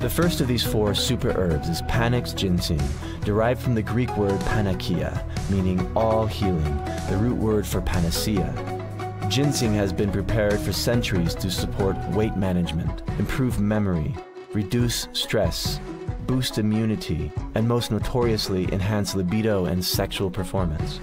The first of these four super herbs is Panax ginseng, derived from the Greek word panakeia, meaning all healing, the root word for panacea. Ginseng has been prepared for centuries to support weight management, improve memory, reduce stress, boost immunity, and most notoriously enhance libido and sexual performance.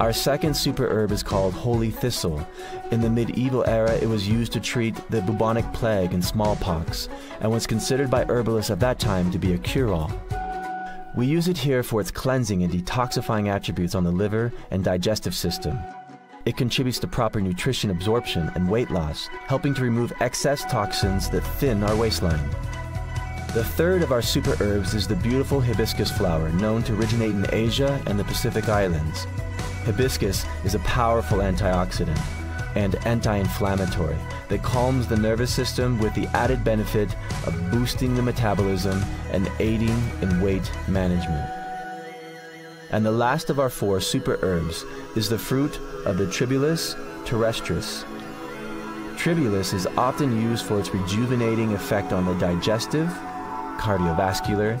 Our second super herb is called holy thistle. In the medieval era, it was used to treat the bubonic plague and smallpox, and was considered by herbalists of that time to be a cure-all. We use it here for its cleansing and detoxifying attributes on the liver and digestive system. It contributes to proper nutrition absorption and weight loss, helping to remove excess toxins that thin our waistline. The third of our super herbs is the beautiful hibiscus flower, known to originate in Asia and the Pacific Islands. Hibiscus is a powerful antioxidant and anti-inflammatory that calms the nervous system with the added benefit of boosting the metabolism and aiding in weight management. And the last of our four super herbs is the fruit of the Tribulus terrestris. Tribulus is often used for its rejuvenating effect on the digestive, cardiovascular,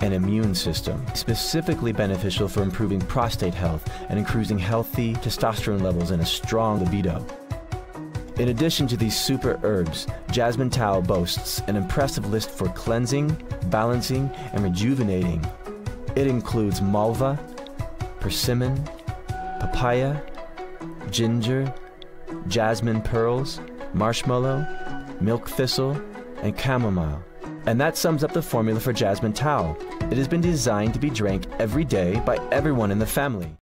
and immune system, specifically beneficial for improving prostate health and increasing healthy testosterone levels and a strong libido. In addition to these super herbs, Jasmine Tao boasts an impressive list for cleansing, balancing, and rejuvenating. It includes malva, persimmon, papaya, ginger, jasmine pearls, marshmallow, milk thistle, and chamomile. And that sums up the formula for Jasmine Tao. It has been designed to be drank every day by everyone in the family.